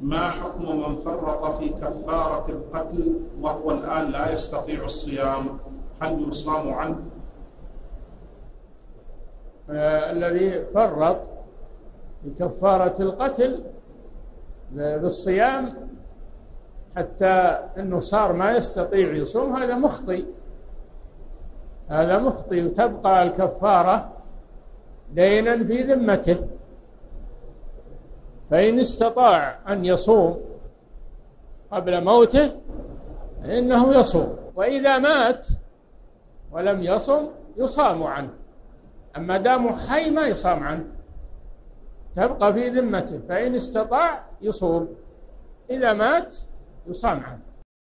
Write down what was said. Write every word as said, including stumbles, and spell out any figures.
ما حكم من فرط في كفارة القتل وهو الآن لا يستطيع الصيام؟ هل يصام عنه؟ آه الذي فرط بكفارة القتل بالصيام حتى أنه صار ما يستطيع يصوم، هذا مخطئ، هذا مخطئ، وتبقى الكفارة دينا في ذمته. فإن استطاع أن يصوم قبل موته إنه يصوم، وإذا مات ولم يصم يصام عنه، أما دام حي ما يصام عنه، تبقى في ذمته. فإن استطاع يصوم، إذا مات يصام عنه.